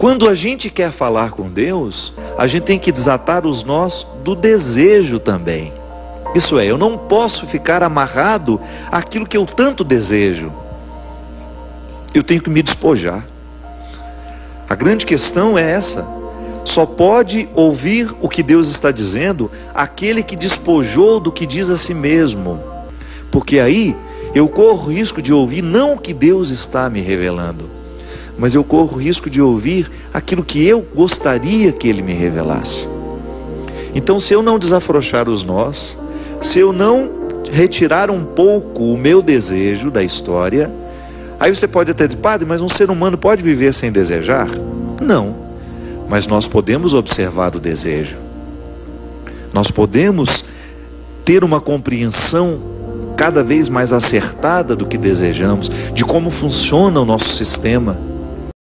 Quando a gente quer falar com Deus, a gente tem que desatar os nós do desejo também. Isso é, eu não posso ficar amarrado àquilo que eu tanto desejo. Eu tenho que me despojar. A grande questão é essa. Só pode ouvir o que Deus está dizendo aquele que despojou do que diz a si mesmo. Porque aí eu corro o risco de ouvir não o que Deus está me revelando, mas eu corro o risco de ouvir aquilo que eu gostaria que Ele me revelasse. Então, se eu não desafrouxar os nós, se eu não retirar um pouco o meu desejo da história, aí você pode até dizer, padre, mas um ser humano pode viver sem desejar? Não, mas nós podemos observar o desejo. Nós podemos ter uma compreensão cada vez mais acertada do que desejamos, de como funciona o nosso sistema.